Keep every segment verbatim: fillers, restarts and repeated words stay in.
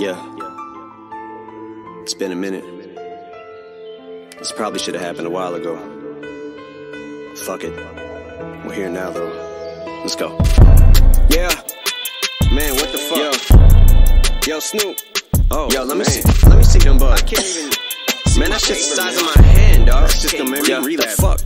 Yeah. It's been a minute. This probably should have happened a while ago. Fuck it. We're here now, though. Let's go. Yeah. Man, what the fuck? Yo, Yo Snoop. Oh, Yo, let man. me see. Let me see them bugs. I can't even see. Man, that's just the size man. of my hand, dog. That's just a memory yeah, relapse. Fuck.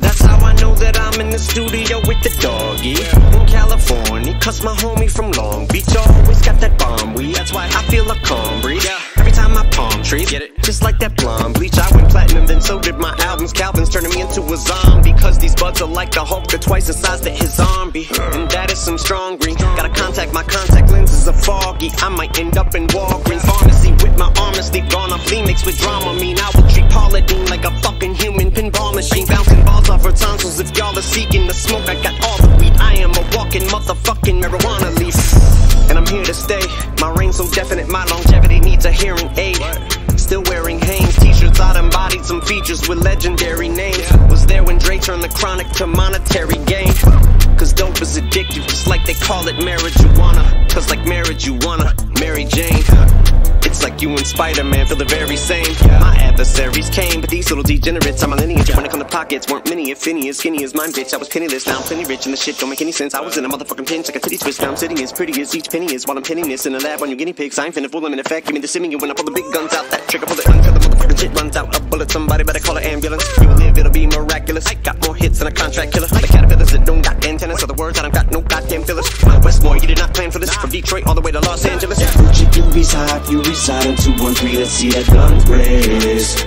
That's how I know that I'm in the studio with the doggy. In California, cause my homie from Long Beach always got that bomb weed. That's why I feel a calm breeze. Yeah. Every time I palm trees, get it? Just like that blonde bleach. I went platinum, then so did my albums. Calvin's turning me into a zombie. Cause these buds are like the Hulk, they're twice the size that his zombie. And that is some strong green. Gotta contact, my contact lenses are foggy. I might end up in Walgreens pharmacy with my arm asleep. Gone off Lemix with Dramamine. I will treat Paula Deen like a fucking human pinball machine. Bouncing balls off her tonsils. If y'all are seeking the smoke, I got all the weed. I am a walking motherfucking marijuana leaf. And I'm here to stay. My reign's so definite, my longevity needs a hearing aid. Still wearing Hanes t-shirts, I done bodied some features with legendary names. Was there when Dre turned The Chronic to monetary gain. Cause dope is addictive, just like they call it marijuana. Cause like marriage you wanna, Mary Jane. It's like you and Spider-Man feel the very same. My adversaries came, but these little degenerates, I'm a lineage. When it come to pockets, weren't many, if any, as skinny as mine, bitch. I was penniless, now I'm plenty rich, and the shit don't make any sense. I was in a motherfucking pinch, like a titty twist. Now I'm sitting as pretty as each penny is, while I'm pinning this in the lab on your guinea pigs. I ain't finna fool them in effect. Give me the simeon when I pull the big guns out. That trigger pull it until the motherfucking shit runs out. A bullet, somebody better call an ambulance. You will live, it'll be miraculous. I got more hits than a contract killer. The caterpillars that don't got antennas, other words, I don't got no goddamn fillers. My Westmore, you did not plan for this. From Detroit all the way to Los Angeles. Gucci, you reside, you reside in two one three. Let's see that gun blaze.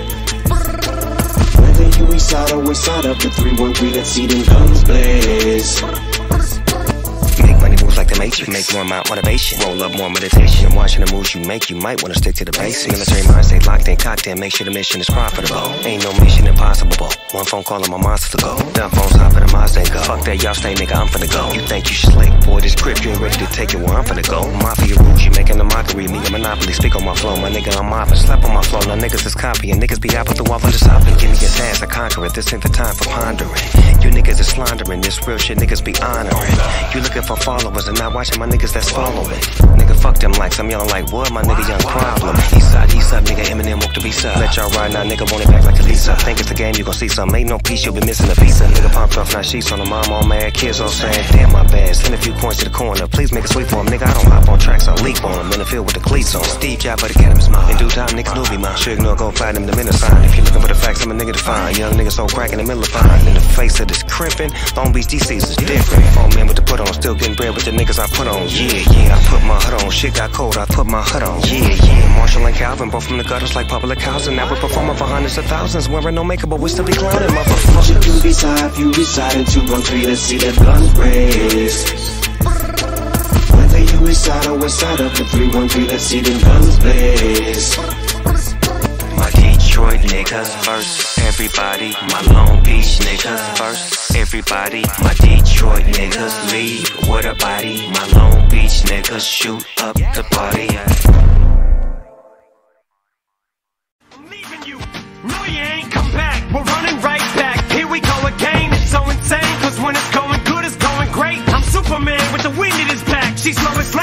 Whether you reside or we're side up in three one three, let's see them guns blaze. Make money moves like the Matrix. Make more mind motivation. Roll up more meditation. And watching the moves you make, you might want to stick to the basics. Military mind stay locked in, cocked in. Make sure the mission is profitable. Ain't no mission impossible. One phone call on my monster to go. Dumb phones hopping in my go. Fuck that, y'all stay, nigga, I'm finna go. You think you slick, boy, this crib, you ain't ready to take it where I'm finna go. Mafia rules, you making a mockery. Me a Monopoly, speak on my flow. My nigga, I'm mopping, slap on my flow. Now niggas is copying, niggas be out with the wall on this hopping. Give me your task, I conquer it, this ain't the time for pondering. You niggas is slandering, this real shit niggas be honoring. You looking for followers and not watching my niggas that's following. Nigga, fuck them likes, I'm yelling like, what, my nigga, young problem. East side, east up, nigga, Eminem walk the beast up. Let y'all ride now, nigga, want it back like a Lisa. Think it's the game, you gon' see some. Ain't no peace, you'll be missing a pizza. Nigga popped off, now sheets on the mom, all mad. Kids all saying, damn my bad. Send a few coins to the corner. Please make a sweep for him, nigga. I don't hop on tracks, I leap on him. In the field with the cleats on. Steve Jobs, but the cannabis mine. In due time, niggas newbie mine. Sure ignore, go fly them the minute sign. If you're looking for the facts, I'm a nigga to find. Young niggas so crack in the middle of fine. In the face of this crimping, Long Beach, D C's is different. Phone man with the put on, still getting bread with the niggas I put on. Yeah, yeah, I put my hood on. Shit got cold, I put my hood on. Yeah, yeah. Marshall and Calvin, both from the gutters like public housing. Now we're performing for hundreds of thousands. Wearing no makeup, but we still be clowning. You reside, you reside in two one three, let's see that guns blaze. Whether you reside or west side up in three one three, let's see them guns blaze. My Detroit niggas first, everybody. My Long Beach niggas first, everybody. My Detroit niggas leave with a body. My Long Beach niggas shoot up the party. I'm leaving you, no you ain't come back, we're running right back. Here we go again, it's so insane. Cause when it's going good, it's going great. I'm Superman with the wind in his back. She's slow as